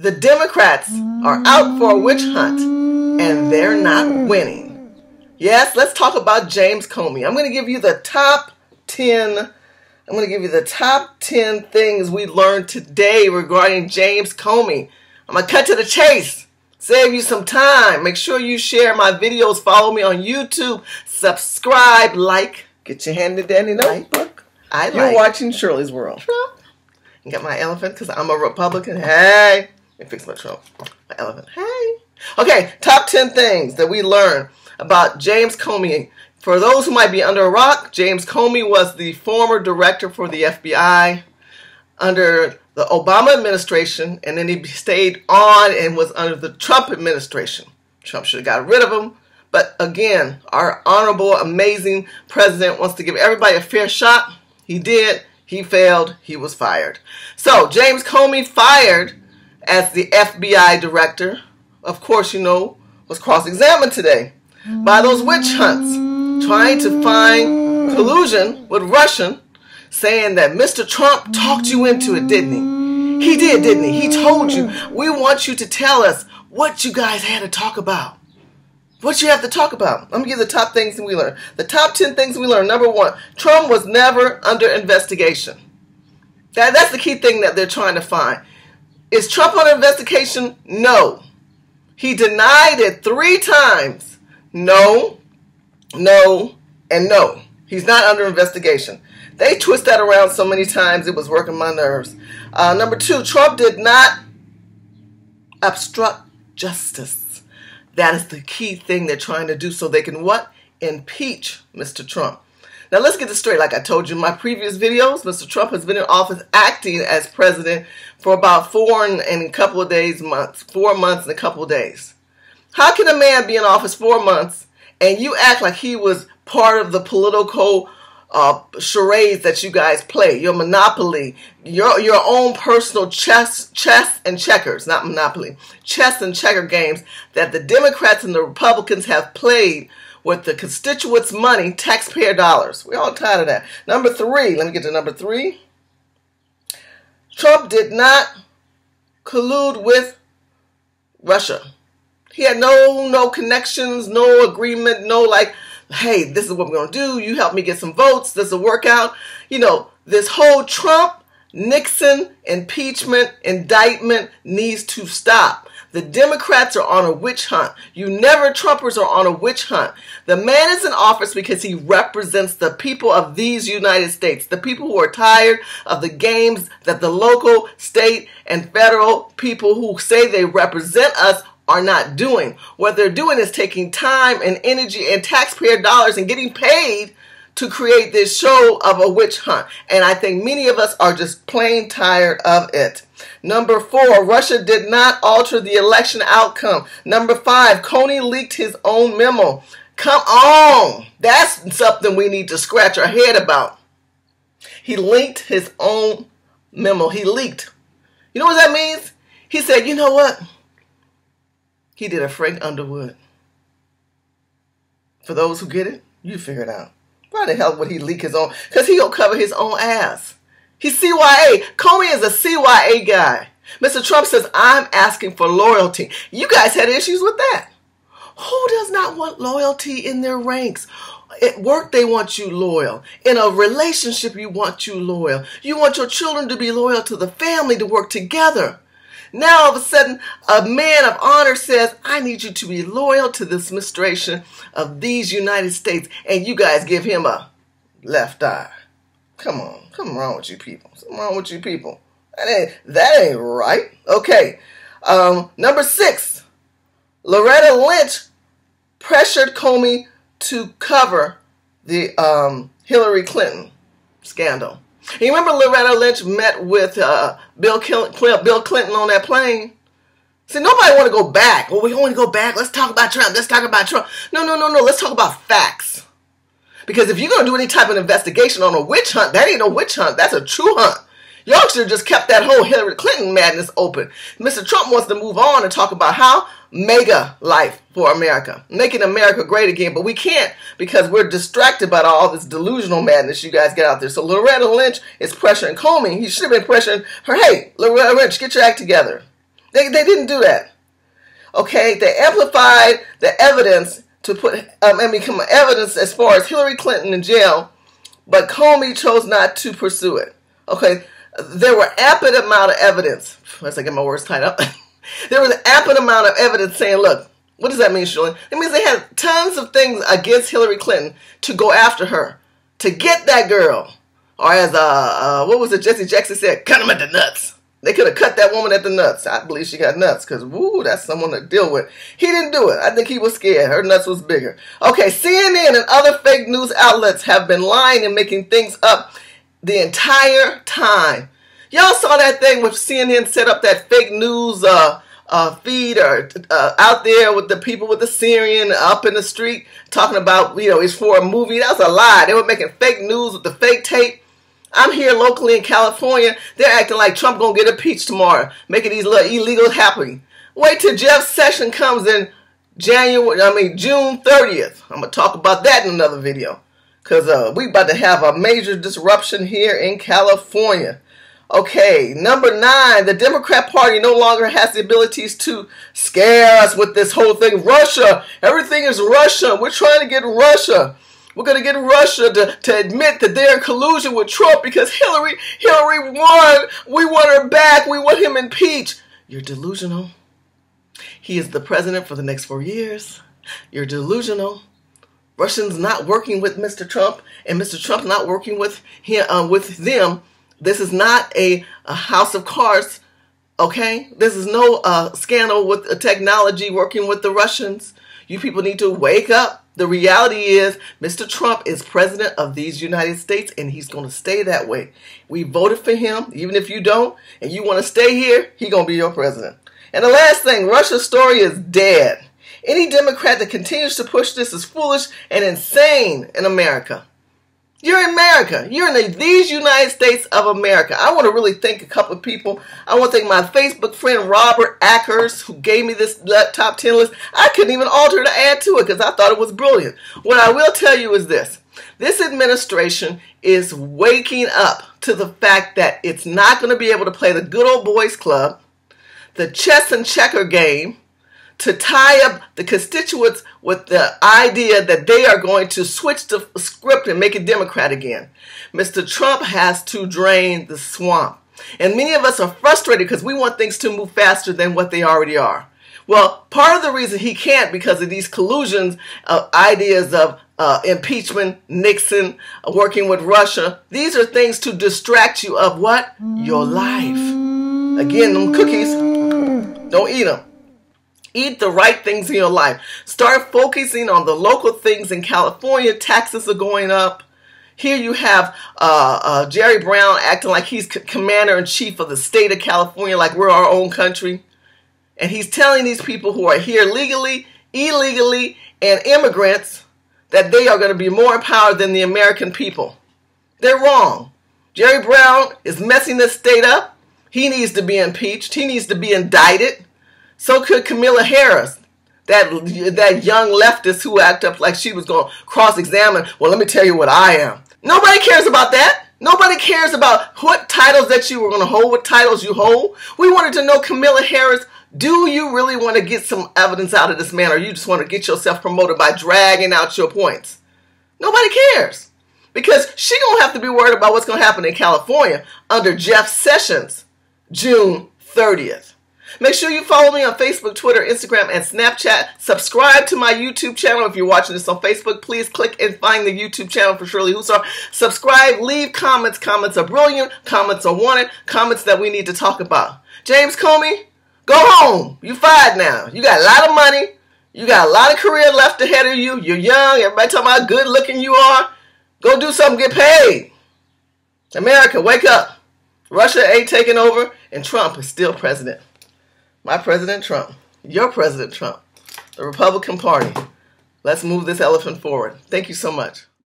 The Democrats are out for a witch hunt, and they're not winning. Yes, let's talk about James Comey. I'm going to give you the top 10. I'm going to give you the top 10 things we learned today regarding James Comey. I'm going to cut to the chase. Save you some time. Make sure you share my videos. Follow me on YouTube. Subscribe, like. Get your handy-dandy notebook. You're watching Shirley's World. Trump. You got my elephant because I'm a Republican. Hey. Let me fix my Trump. My elephant. Hey. Okay, top 10 things that we learned about James Comey. For those who might be under a rock, James Comey was the former director for the FBI under the Obama administration, and then he stayed on and was under the Trump administration. Trump should have got rid of him. But again, our honorable, amazing president wants to give everybody a fair shot. He did. He failed. He was fired. So James Comey fired as the FBI director. Of course, you know, was cross-examined today by those witch hunts trying to find collusion with Russian, saying that Mr. Trump talked you into it, didn't he? He did, didn't he? He told you. We want you to tell us what you guys had to talk about. What you have to talk about. I'm going to give the top things that we learned. The top 10 things we learned. Number one, Trump was never under investigation. That's the key thing that they're trying to find. Is Trump under investigation? No. He denied it 3 times. No, no, and no. He's not under investigation. They twist that around so many times, it was working my nerves. Number two, Trump did not obstruct justice. That is the key thing they're trying to do so they can what? Impeach Mr. Trump. Now let's get this straight. Like I told you in my previous videos, Mr. Trump has been in office acting as president for about 4 months and a couple of days. How can a man be in office 4 months and you act like he was part of the political charades that you guys play, your Monopoly, your own personal chess and checkers, not Monopoly, chess and checker games that the Democrats and the Republicans have played with the constituents' money, taxpayer dollars. We're all tired of that. Number three, let me get to number three. Trump did not collude with Russia. He had no connections, no agreement, no like, hey, this is what we're going to do. You help me get some votes. This will work out. You know, this whole Trump, Nixon, impeachment, indictment needs to stop. The Democrats are on a witch hunt. You never Trumpers are on a witch hunt. The man is in office because he represents the people of these United States, the people who are tired of the games that the local, state, and federal people who say they represent us are not doing. What they're doing is taking time and energy and taxpayer dollars and getting paid to create this show of a witch hunt. And I think many of us are just plain tired of it. Number four, Russia did not alter the election outcome. Number five, Comey leaked his own memo. Come on. That's something we need to scratch our head about. He leaked his own memo. He leaked. You know what that means? He said, you know what? He did a Frank Underwood. For those who get it, you figure it out. Why the hell would he leak his own? Because he'll cover his own ass. He's CYA. Comey is a CYA guy. Mr. Trump says, I'm asking for loyalty. You guys had issues with that. Who does not want loyalty in their ranks? At work, they want you loyal. In a relationship, you want you loyal. You want your children to be loyal to the family, to work together. Now, all of a sudden, a man of honor says, I need you to be loyal to this administration of these United States. And you guys give him a left eye. Come on. Come wrong with you people. Something wrong with you people. That ain't right. Okay. Number six, Loretta Lynch pressured Comey to cover the Hillary Clinton scandal. You remember Loretta Lynch met with Bill Clinton on that plane? See, nobody want to go back. Well, we don't want to go back. Let's talk about Trump. Let's talk about Trump. No, no, no, no. Let's talk about facts. Because if you're going to do any type of investigation on a witch hunt, that ain't no witch hunt. That's a true hunt. Y'all should have just kept that whole Hillary Clinton madness open. Mr. Trump wants to move on and talk about how mega life for America. Making America great again. But we can't because we're distracted by all this delusional madness you guys get out there. So Loretta Lynch is pressuring Comey. He should have been pressuring her. Hey, Loretta Lynch, get your act together. They didn't do that. Okay, they amplified the evidence to put evidence as far as Hillary Clinton in jail, but Comey chose not to pursue it. Okay, there were ample amount of evidence. Once I get my words tied up, there was an ample amount of evidence saying, "Look, what does that mean, Shirley?" It means they had tons of things against Hillary Clinton to go after her, to get that girl, or as what was it Jesse Jackson said, "Cut him at the nuts." They could have cut that woman at the nuts. I believe she got nuts because, woo, that's someone to deal with. He didn't do it. I think he was scared. Her nuts was bigger. Okay, CNN and other fake news outlets have been lying and making things up the entire time. Y'all saw that thing with CNN set up that fake news feed or out there with the people with the Syrian up in the street talking about, you know, it's for a movie. That was a lie. They were making fake news with the fake tape. I'm here locally in California. They're acting like Trump gonna get impeached tomorrow, making these little illegals happy. Wait till Jeff Sessions comes in June 30th. I'm gonna talk about that in another video, cause we about to have a major disruption here in California. Okay, number 9, the Democrat Party no longer has the abilities to scare us with this whole thing. Russia, everything is Russia. We're trying to get Russia. We're going to get Russia to admit that they're in collusion with Trump because Hillary won. We want her back. We want him impeached. You're delusional. He is the president for the next 4 years. You're delusional. Russians not working with Mr. Trump and Mr. Trump not working with him, with them. This is not a house of cards, okay? This is no scandal with technology working with the Russians. You people need to wake up. The reality is Mr. Trump is president of these United States, and he's going to stay that way. We voted for him. Even if you don't and you want to stay here, he's going to be your president. And the last thing, Russia's story is dead. Any Democrat that continues to push this is foolish and insane in America. You're in America. You're in these United States of America. I want to really thank a couple of people. I want to thank my Facebook friend, Robert Ackers, who gave me this top 10 list. I couldn't even alter to add to it because I thought it was brilliant. What I will tell you is this. This administration is waking up to the fact that it's not going to be able to play the good old boys club, the chess and checker game, to tie up the constituents with the idea that they are going to switch the script and make it Democrat again. Mr. Trump has to drain the swamp. And many of us are frustrated because we want things to move faster than what they already are. Well, part of the reason he can't because of these collusions of ideas of impeachment, Nixon, working with Russia. These are things to distract you of what? Your life. Again, them cookies, don't eat them. Eat the right things in your life. Start focusing on the local things in California. Taxes are going up. Here you have Jerry Brown acting like he's commander-in-chief of the state of California, like we're our own country. And he's telling these people who are here legally, illegally, and immigrants that they are going to be more empowered than the American people. They're wrong. Jerry Brown is messing this state up. He needs to be impeached. He needs to be indicted. So could Kamala Harris, that young leftist who acted up like she was going to cross-examine. Well, let me tell you what I am. Nobody cares about that. Nobody cares about what titles that you were going to hold, what titles you hold. We wanted to know, Kamala Harris, do you really want to get some evidence out of this man, or you just want to get yourself promoted by dragging out your points? Nobody cares because she don't have to be worried about what's going to happen in California under Jeff Sessions, June 30th. Make sure you follow me on Facebook, Twitter, Instagram, and Snapchat. Subscribe to my YouTube channel. If you're watching this on Facebook, please click and find the YouTube channel for Shirley Hussar. Subscribe, leave comments. Comments are brilliant. Comments are wanted. Comments that we need to talk about. James Comey, go home. You fired now. You got a lot of money. You got a lot of career left ahead of you. You're young. Everybody talking about how good looking you are. Go do something. Get paid. America, wake up. Russia ain't taking over, and Trump is still president. My President Trump, your President Trump, the Republican Party. Let's move this elephant forward. Thank you so much.